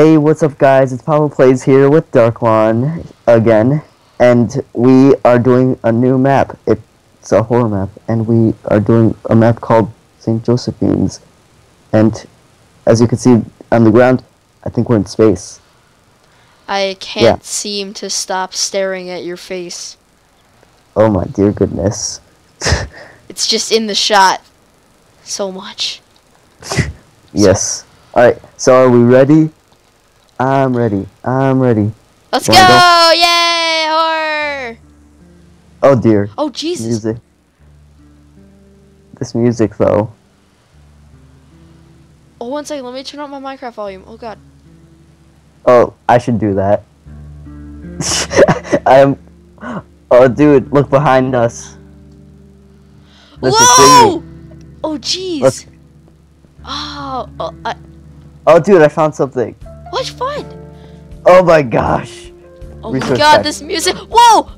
Hey, what's up guys, it's PabloPlayz here with Darklawn again, and we are doing a new map. It's a horror map, and we are doing a map called St. Josephine's, and as you can see on the ground, I think we're in space. I can't seem to stop staring at your face. Oh my dear goodness. It's just in the shot so much. Yes. Alright, so are we ready? I'm ready. I'm ready. Let's go! Yay! Horror! Oh dear. Oh Jesus. Music. This music though. Oh, one second. Let me turn up my Minecraft volume. Oh god. Oh, I should do that. I am... Oh dude, look behind us. Let's whoa! Oh jeez. Oh, oh I... Oh, dude, I found something. What fun? Oh my gosh. Oh my god, this music. Whoa!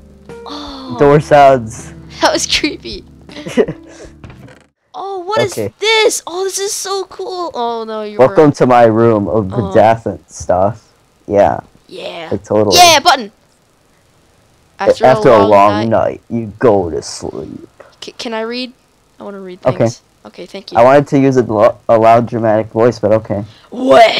Oh. Door sounds. That was creepy. Oh, what is this? Oh, this is so cool. Oh no, you're welcome to my room of bedazzled stuff. Yeah. Yeah. Like, totally. Yeah, button. After a long night, you go to sleep. Can I read? I want to read things. Okay. Okay, thank you. I wanted to use a loud, dramatic voice, but okay. When?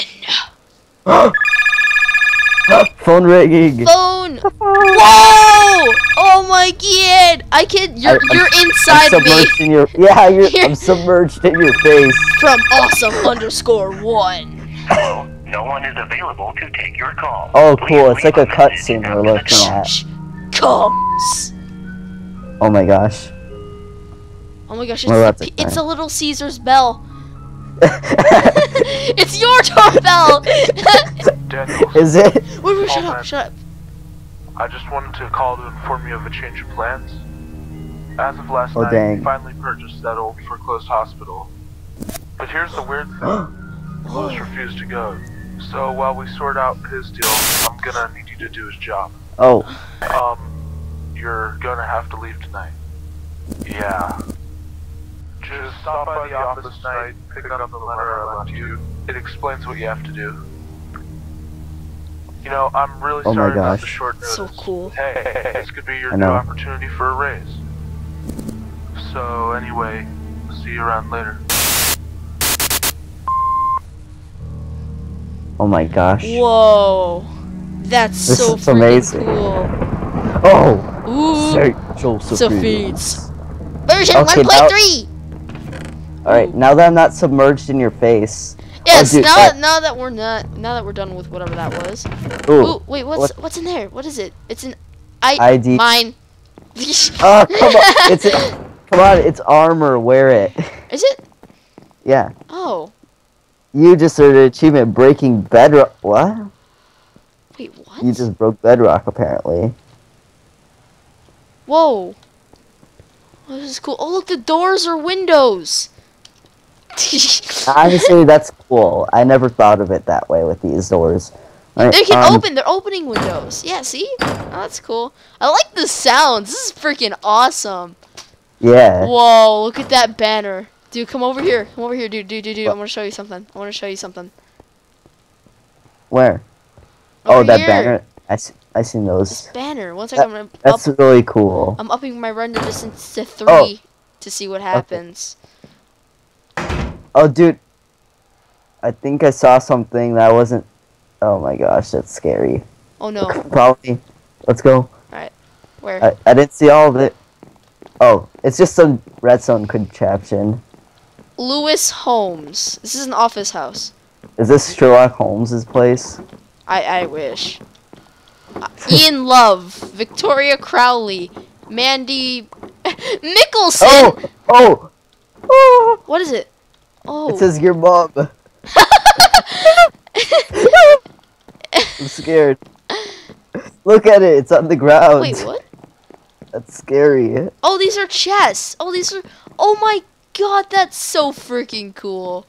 Phone ringing. Phone. Whoa! Oh my god! I can. You're inside I'm submerged me. In your, yeah, I'm submerged in your face. From awesome _1. Hello. No one is available to take your call. Oh, cool! It's like a cutscene we're looking at. Comes. Oh my gosh. Oh my gosh, it's a Little Caesar's bell. It's your doorbell! Is it? Wait, wait, shut up. I just wanted to call to inform you of a change of plans. As of last night, we finally purchased that old foreclosed hospital. But here's the weird thing. Louis refused to go. So while we sort out his deal, I'm gonna need you to do his job. Oh. You're gonna have to leave tonight. Yeah. Just stop by the office tonight, pick up the letter I left you. It explains what you have to do. You know, I'm really sorry about the short notice. So cool. Hey, this could be your new opportunity for a raise. So anyway, see you around later. Oh my gosh. Whoa. That's this so amazing. Cool. Oh! Ooh! St. Josephine's. Version 1.3! Alright, now that I'm not submerged in your face. Yes, now that we're done with whatever that was. Ooh, wait, what's in there? What is it? It's an ID. Mine. Oh, come on. Come on, it's armor. Wear it. Is it? Yeah. Oh. You just earned an achievement breaking bedrock. What? Wait, what? You just broke bedrock apparently. Whoa. Oh, this is cool. Oh, look, the doors are windows. Honestly, that's cool. I never thought of it that way with these doors. Right, they can open. They're opening windows. Yeah, see? Oh, that's cool. I like the sounds. This is freaking awesome. Yeah. Whoa, look at that banner. Dude, come over here. Come over here, dude. I want to show you something. Where? Over oh, that here. Banner. I seen those. This banner. One second, I'm gonna that's really cool. I'm upping my render distance to 3 to see what happens. Oh, dude. I think I saw something that wasn't... Oh my gosh, that's scary. Oh no. Probably. Let's go. Alright. Where? I didn't see all of it. Oh, it's just some redstone contraption. Lewis Holmes. This is an office house. Is this Sherlock Holmes' place? I wish. Ian Love, Victoria Crowley, Mandy Nicholson. Oh! What is it? Oh. It says your mom. I'm scared. Look at it. It's on the ground. Wait, what? That's scary. Oh, these are chests. Oh, these are. Oh my god, that's so freaking cool.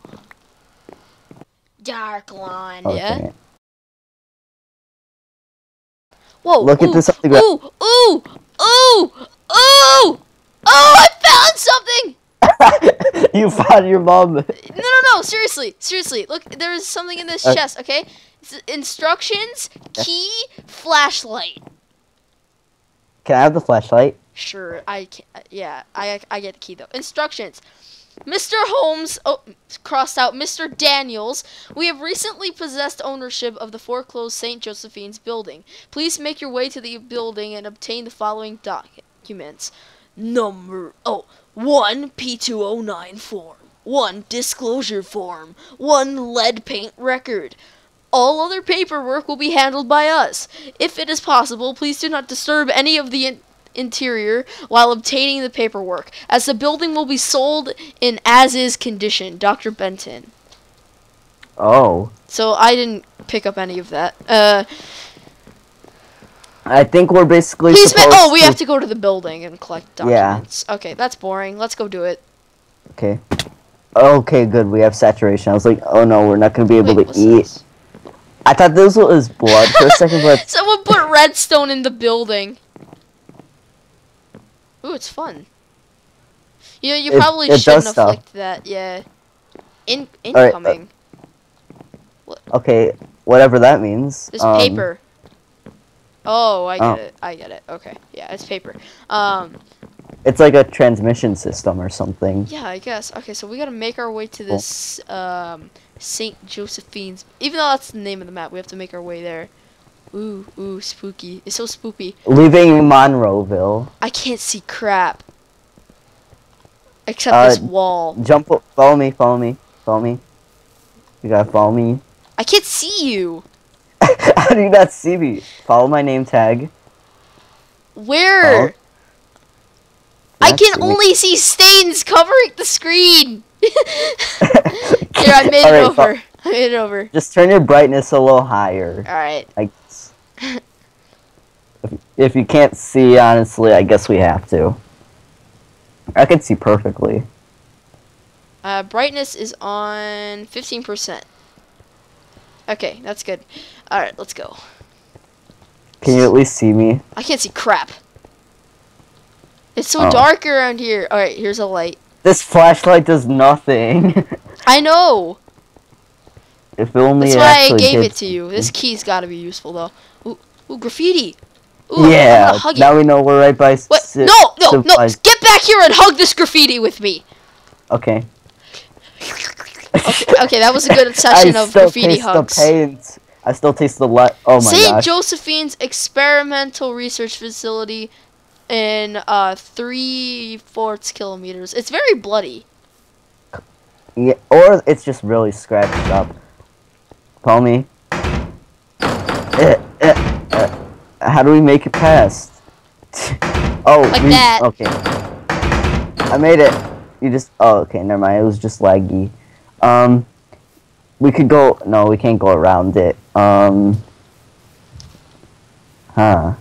Darklawn. Okay. Yeah. Whoa, look at this on the ground. Ooh! Oh, I found something! You found your mom. No, seriously. Look, there is something in this chest, okay? Instructions, key, flashlight. Can I have the flashlight? Sure, I can, yeah, I get the key though. Instructions. Mr. Holmes, oh, crossed out, Mr. Daniels, we have recently possessed ownership of the foreclosed St. Josephine's building. Please make your way to the building and obtain the following documents. Number, 1 P209 form, 1 disclosure form, 1 lead paint record. All other paperwork will be handled by us. If it is possible, please do not disturb any of the interior while obtaining the paperwork, as the building will be sold in as-is condition. Dr. Benton. Oh. So I didn't pick up any of that. I think we're basically we have to go to the building and collect documents. Yeah. Okay, that's boring. Let's go do it. Okay. Okay, good. We have saturation. I was like, oh no, we're not going to be able to eat. This? I thought this was blood for a second, but... Someone put redstone in the building. Ooh, it's fun. You know, you probably shouldn't have clicked that. Yeah. Incoming. Right, okay, whatever that means. There's paper. Oh, I get it. Okay, yeah, it's paper. It's like a transmission system or something. Yeah, I guess. Okay, so we gotta make our way to this St. Josephine's. Even though that's the name of the map, we have to make our way there. Ooh, spooky. It's so spooky. Leaving Monroeville. I can't see crap. Except this wall. Jump up. Follow me. You gotta follow me. I can't see you. How do you not see me? Follow my name tag. Where? I can only see stains covering the screen. Here, I made it over. I made it over. Just turn your brightness a little higher. Alright. If you can't see, honestly, I guess we have to. I can see perfectly. Brightness is on 15%. Okay, that's good. Alright, let's go. Can you at least see me? I can't see crap. It's so dark around here. Alright, here's a light. This flashlight does nothing. I know. If only that's why I gave it to you. This key's got to be useful, though. Ooh, graffiti. Ooh, yeah. I'm gonna hug now. We know we're right by. What? No! Get back here and hug this graffiti with me. Okay. Okay, that was a good session of graffiti hugs. I still taste the paint. I still taste the light. Oh my gosh. St. Josephine's Experimental Research Facility in 3/4 kilometers. It's very bloody. Yeah, or it's just really scratched up. Call me. How do we make it past? Like that. Okay. I made it. You just. Oh, okay. Never mind. It was just laggy. We could go. No, we can't go around it. Huh. How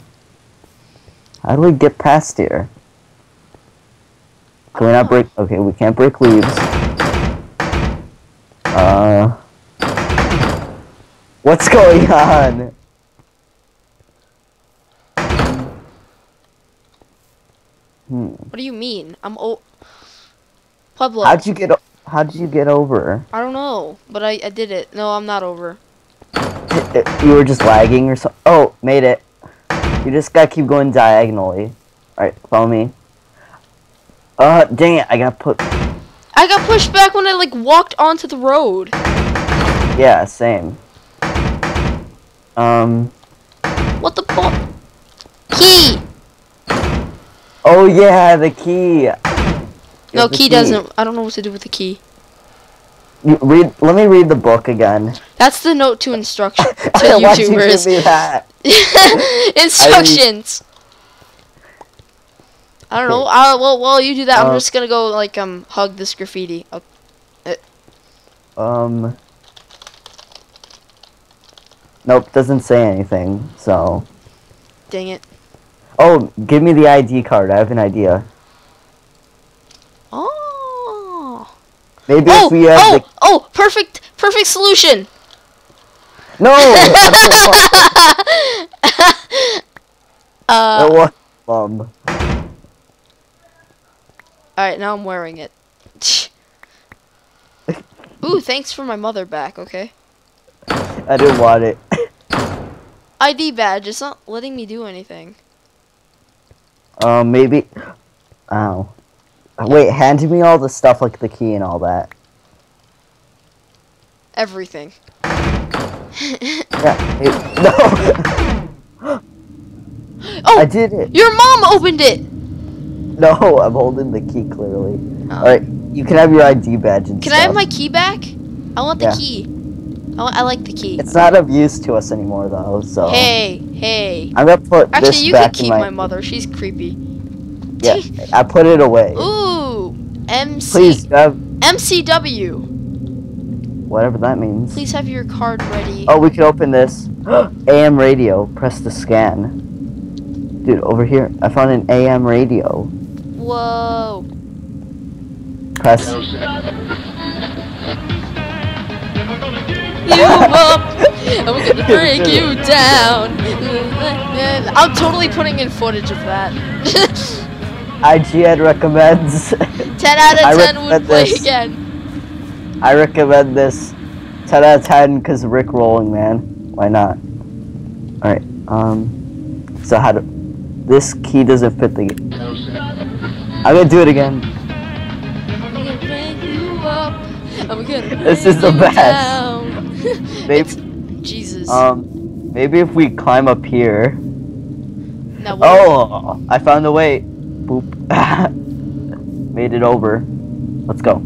do we get past here? Can we not break? Okay, we can't break leaves. What's going on? What do you mean? I'm Pablo. How'd you get over? I don't know, but I did it. No, I'm not over. You were just lagging or something. Oh, made it. You just gotta keep going diagonally. All right, follow me. Dang it! I got pushed back when I, like, walked onto the road. Yeah, same. What the key! Oh, yeah, the key. No, key doesn't. I don't know what to do with the key. Let me read the book again. That's the note to instruction. To YouTubers. You that? Instructions. I don't know. Well, you do that. I'm just gonna go like hug this graffiti. Nope, doesn't say anything. So. Dang it. Oh, give me the ID card. I have an idea. Oh. Maybe if we have. Perfect solution. No. That was a bomb. Alright, now I'm wearing it. Ooh, thanks for my mother back, okay? I didn't want it. ID badge, it's not letting me do anything. Maybe. Ow. Wait, hand me all the stuff like the key and all that. Everything. Yeah, it, no. Oh, I did it. Your mom opened it. No, I'm holding the key clearly. Oh. All right, you can have your ID badge and stuff. Can I have my key back? I want the key. I like the key. It's not of use to us anymore though. So. Hey, hey. I'm gonna put this back. Actually, you can keep my mother. She's creepy. Yeah, I put it away. Ooh, MC. Please, MCW. Whatever that means. Please have your card ready. Oh, we can open this. AM radio. Press the scan. Dude, over here. I found an AM radio. Whoa. Press. You up. I'm gonna break you down. I'm totally putting in footage of that. IGN recommends. 10 out of 10 would play again. I recommend this 10 out of 10 because Rick rolling, man. Why not? Alright, so how do... This key doesn't fit the... I'm gonna do it again. I'm gonna break you up. I'm gonna this is the best. Maybe, Jesus. Maybe if we climb up here... Now what? Oh! I found the way. Boop. Made it over. Let's go.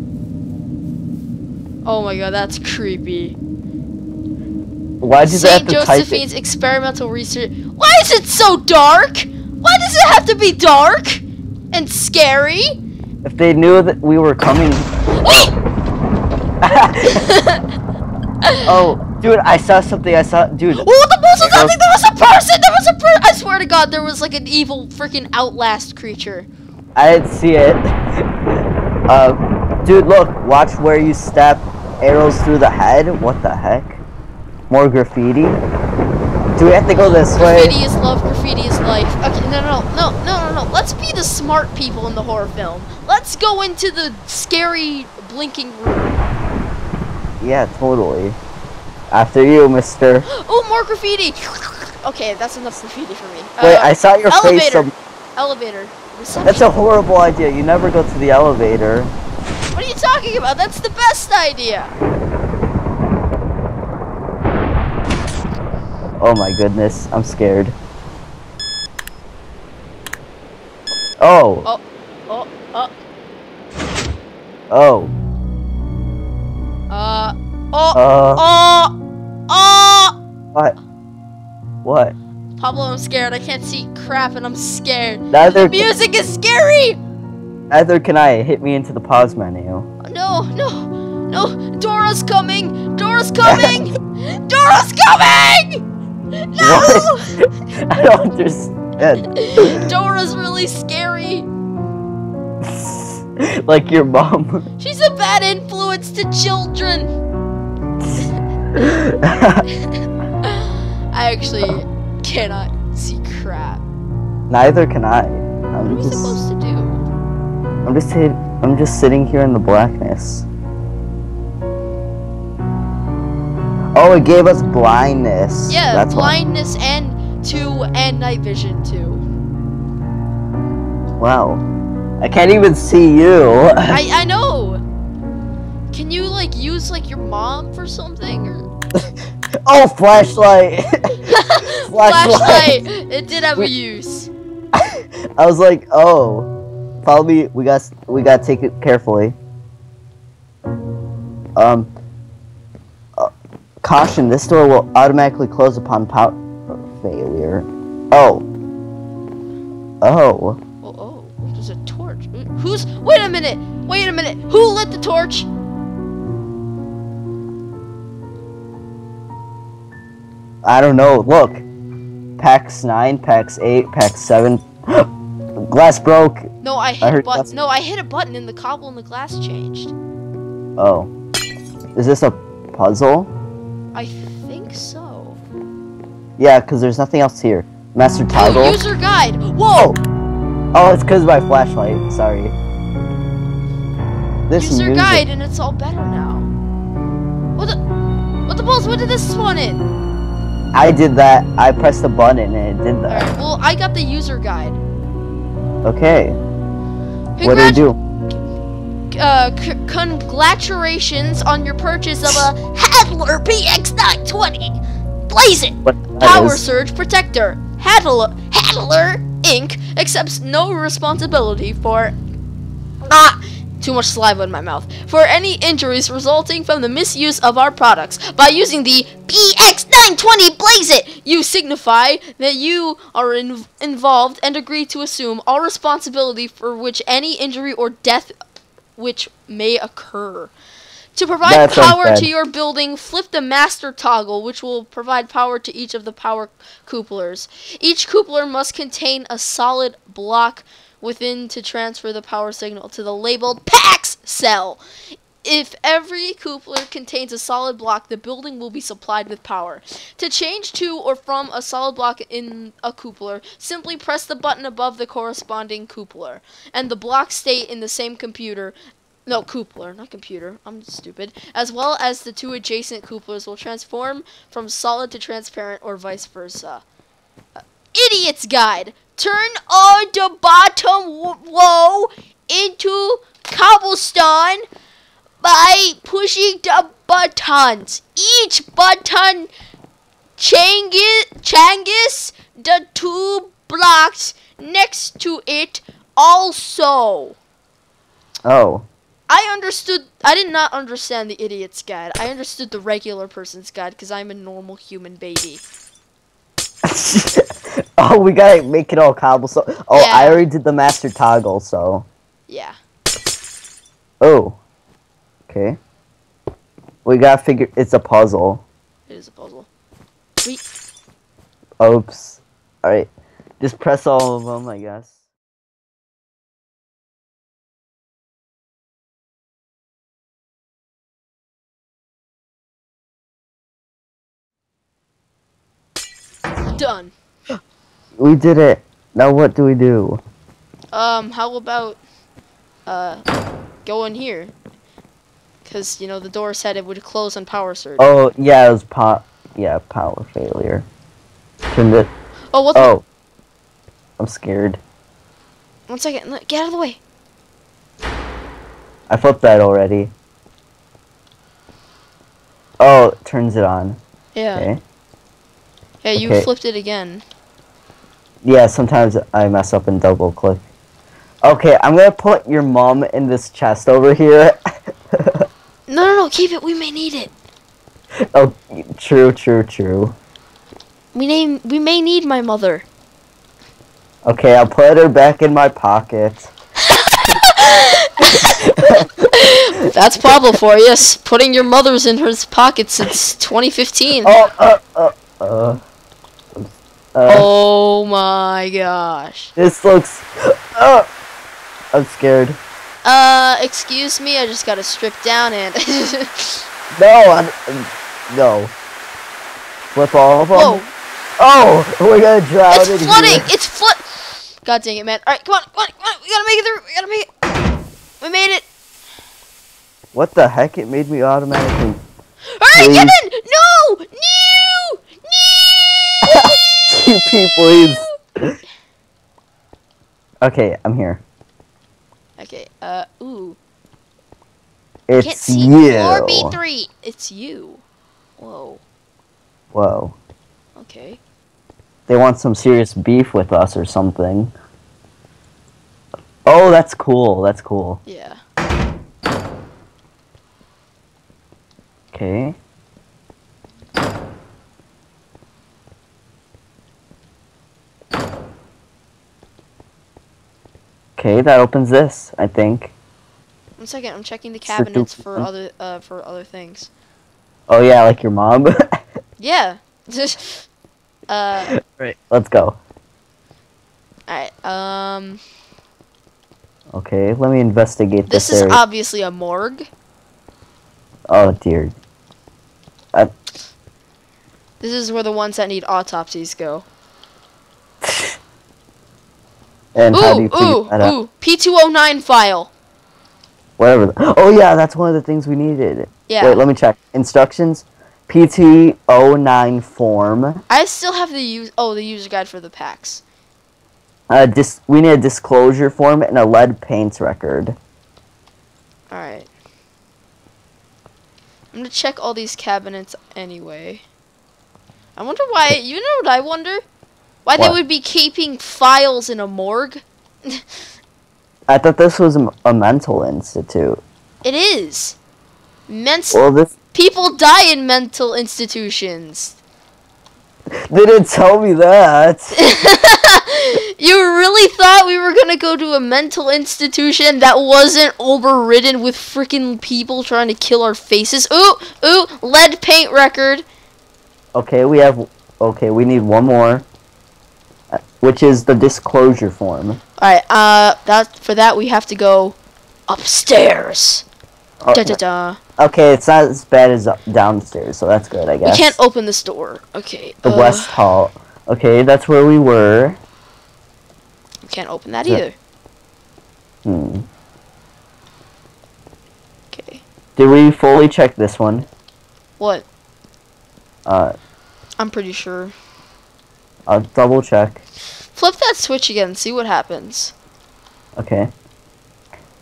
Oh my god, that's creepy. Why does that have to type it? St. Josephine's Experimental Research. Why is it so dark? Why does it have to be dark and scary? If they knew that we were coming. Oh, dude, I saw something. I saw, dude. Oh, the boss was something. There was a person. There was a person. I swear to God, there was like an evil freaking Outlast creature. I didn't see it. Dude, look. Watch where you step. Arrows through the head? What the heck? More graffiti? Do we have to go this way? Graffiti is love, graffiti is life. Okay, no. Let's be the smart people in the horror film. Let's go into the scary, blinking room. Yeah, totally. After you, mister. Oh, more graffiti! Okay, that's enough graffiti for me. Wait, I saw your face. Elevator. Reception. That's a horrible idea. You never go to the elevator. What are you talking about? That's the best idea! Oh my goodness, I'm scared. Oh! Oh! Oh! Oh! Oh! Oh! Oh! Oh! What? What? Pablo, I'm scared. I can't see crap and I'm scared. The music is scary! Neither can I. Hit me into the pause menu. No. Dora's coming. Dora's coming. Dora's coming. No. What? I don't understand. Dora's really scary. Like your mom. She's a bad influence to children. I actually cannot see crap. Neither can I. What are we supposed to do? I'm just sitting here in the blackness. Oh, it gave us blindness. Yeah, that's blindness what. And night vision too. Wow, I can't even see you. I know. Can you like use like your mom for something or? Oh, flashlight. Flashlight. It did have a use. I was like, oh. Follow me. We got to take it carefully. Caution, this door will automatically close upon power failure. Oh. Oh. Oh, oh, there's a torch. Who's... Wait a minute. Wait a minute. Who lit the torch? I don't know. Look. PAX 9, PAX 8, PAX 7. Glass broke. No, I hit a button and the cobble and the glass changed. Oh. Is this a puzzle? I think so. Yeah, because there's nothing else here. Master toggle. Oh, user guide. Whoa! Oh, it's because of my flashlight. Sorry. This user guide and it's all better now. What the? What the balls. What did this one in? I did that. I pressed the button and it did that. Alright, well, I got the user guide. Okay. What do you do? Congratulations on your purchase of a Hadler PX920. Blaze it! Power Surge Protector. Hadler Inc. accepts no responsibility for too much saliva in my mouth. For any injuries resulting from the misuse of our products. By using the PX920 Blaze It, you signify that you are involved and agree to assume all responsibility for which any injury or death which may occur. To provide power to your building, flip the master toggle, which will provide power to each of the power couplers. Each coupler must contain a solid block within to transfer the power signal to the labeled PAX cell. If every coupler contains a solid block, the building will be supplied with power. To change to or from a solid block in a coupler, simply press the button above the corresponding coupler, and the block state in the same coupler, not computer, I'm stupid, as well as the two adjacent couplers will transform from solid to transparent or vice versa. Idiot's Guide! Turn on the bottom wall into cobblestone by pushing the buttons. Each button changes the two blocks next to it also. Oh. I did not understand the Idiot's Guide. I understood the regular person's guide because I'm a normal human baby. Oh, we gotta make it all cobblestone. Oh, yeah. I already did the master toggle, so. Yeah. Oh. Okay. We gotta figure. It's a puzzle. It is a puzzle. Wait. Oops. Alright. Just press all of them, I guess. Done. We did it. Now what do we do? How about, go in here? Because, you know, the door said it would close on power surge. Oh, yeah, it was power failure. Turned it. Oh, what the? Oh. I'm scared. One second. Get out of the way. I flipped that already. Oh, it turns it on. Yeah. Okay. Yeah, you flipped it again. Yeah, sometimes I mess up and double click. Okay, I'm gonna put your mom in this chest over here. No, keep it. We may need it. Oh, true. We may need my mother. Okay, I'll put her back in my pocket. That's Pablo for you. Putting your mother's in her pocket since 2015. Oh my gosh. This looks... I'm scared. Excuse me, I just gotta strip down and... No. Flip all of them. Whoa. Oh, we're gonna drown in here. It's flooding! It's flood... God dang it, man. Alright, come on, we gotta make it through, We made it! What the heck? It made me automatically... Alright, get in! No! TP, please. Okay, I'm here. Okay, ooh. It's you. RB3. It's you. Whoa. Okay. They want some serious beef with us or something. Oh, that's cool. Yeah. Okay. Okay, that opens this, I think. One second, I'm checking the cabinets for other things. Oh yeah, like your mom. Yeah. Right. Let's go. Alright, okay, let me investigate this. This is obviously a morgue. Oh dear. This is where the ones that need autopsies go. And ooh, P209 file. Whatever. Oh yeah, that's one of the things we needed. Yeah. Wait, let me check. Instructions. PT09 form. I still have the the user guide for the PAX. We need a disclosure form and a lead paint record. Alright. I'm gonna check all these cabinets anyway. I wonder why, you know what I wonder? Why what? They would be keeping files in a morgue? I thought this was a mental institute. It is. People die in mental institutions. They didn't tell me that. You really thought we were gonna go to a mental institution that wasn't overridden with freaking people trying to kill our faces? Ooh, lead paint record. Okay, we need one more, which is the disclosure form. Alright, for that we have to go upstairs. Okay, it's not as bad as downstairs, so that's good, I guess. We can't open this door. Okay. The West Hall. Okay, that's where we were. We can't open that either. Okay. Did we fully check this one? What? I'm pretty sure. I'll double check. Flip that switch again and see what happens. Okay.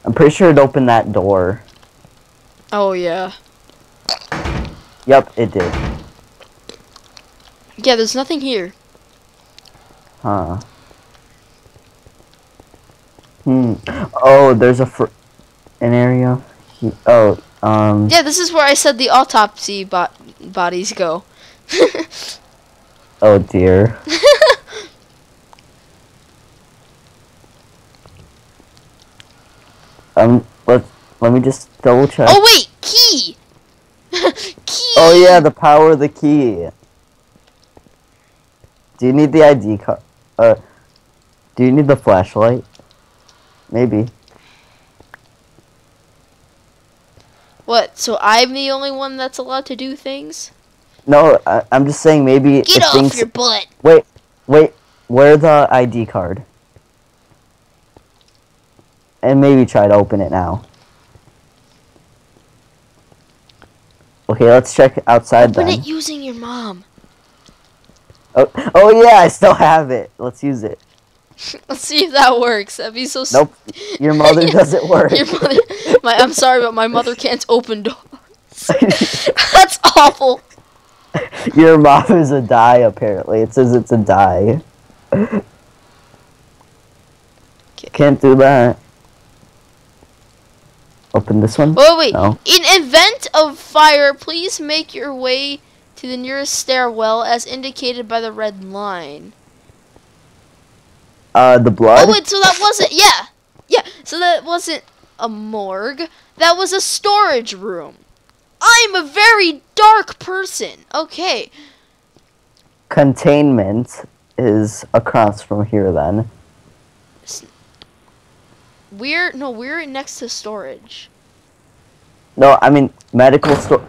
I'm pretty sure it opened that door. Oh, yeah. Yep, it did. Yeah, there's nothing here. Huh. Oh, there's an area. Yeah, this is where I said the autopsy bodies go. Oh, dear. Let me just double check. Oh wait, key. Key. Oh yeah, the power of the key. Do you need the ID card? Do you need the flashlight? Maybe. What? So I'm the only one that's allowed to do things? No, I'm just saying maybe. Get off your butt. Wait. Where's the ID card? And maybe try to open it now. Okay, let's check outside then. Open it using your mom. Oh yeah, I still have it. Let's use it. Let's see if that works. That'd be so. Nope, your mother doesn't work. Your mother, I'm sorry, but my mother can't open doors. That's awful. Your mom is a die. Apparently, it says it's a die. Can't do that. Open this one? Oh, wait. No. In event of fire, please make your way to the nearest stairwell as indicated by the red line. The blood? Oh, wait, so that wasn't... Yeah. Yeah, so that wasn't a morgue. That was a storage room. I'm a very dark person. Okay. Containment is across from here, then. We're next to storage. No, I mean medical store.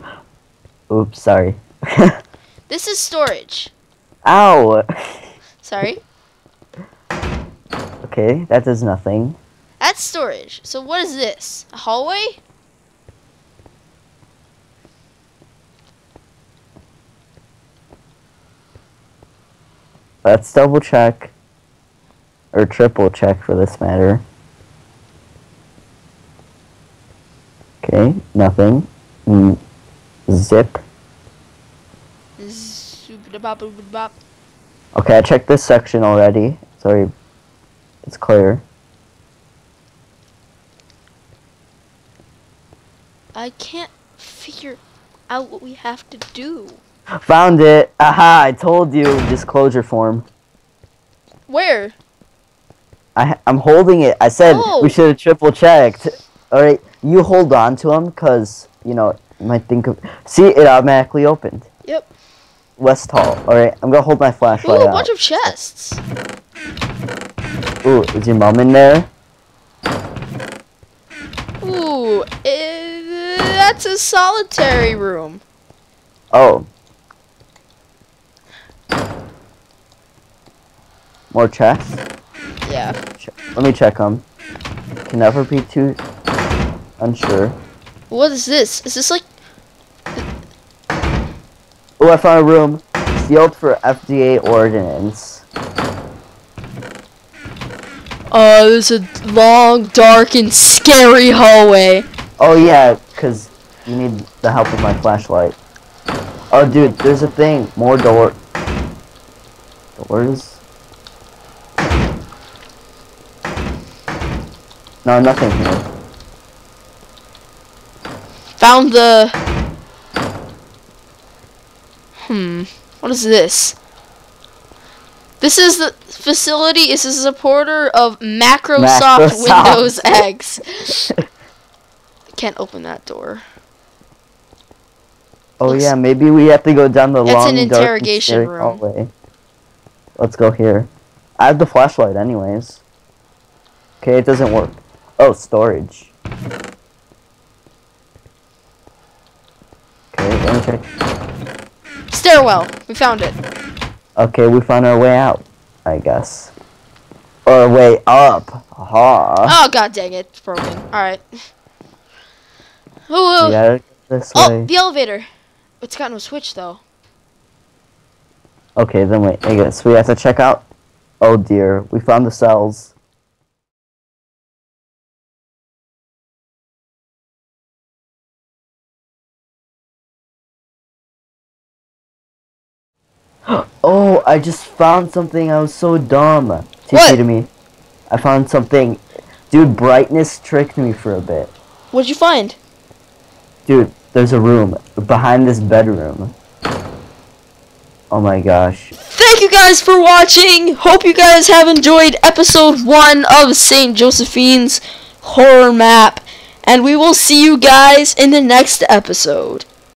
Oops, sorry. This is storage. Ow. Sorry. Okay, that does nothing. That's storage. So what is this? A hallway? Let's double check. Or triple check for this matter. Okay, nothing. Zip. Okay, I checked this section already. Sorry, it's clear. I can't figure out what we have to do. Found it! Aha! I told you. Disclosure form. Where? I'm holding it. I said we should have triple checked. All right. You hold on to them, because, you know, you might think of... See, it automatically opened. Yep. West Hall. Alright, I'm gonna hold my flashlight out. Ooh, a bunch of chests. Ooh, is your mom in there? Ooh, that's a solitary room. Oh. More chests? Yeah. Let me check them. Can never be too... unsure. What is this? Is this like... OFR room, sealed for FDA ordinance. Oh, there's a long, dark, and scary hallway. Oh yeah, cause you need the help of my flashlight. Oh dude, there's a thing. More doors. No, nothing here. Found the... What is this? This is the facility. This is a supporter of Macrosoft Windows X. I can't open that door. Oh yeah, maybe we have to go down the long, an interrogation dark, room. Hallway. Let's go here. I have the flashlight, anyways. Okay, it doesn't work. Oh, storage. Okay, let me check. Stairwell. We found it. Okay, we found our way out, I guess. Or way up. Aha. Oh, god dang it. It's broken. Alright. Whoa. Yeah, this way. The elevator. It's got no switch, though. Okay, then wait. I guess we have to check out. Oh, dear. We found the cells. Oh, I just found something. I was so dumb. TC to me. I found something. Dude, brightness tricked me for a bit. What'd you find? Dude, there's a room behind this bedroom. Oh my gosh. Thank you guys for watching. Hope you guys have enjoyed episode 1 of St. Josephine's horror map. And we will see you guys in the next episode.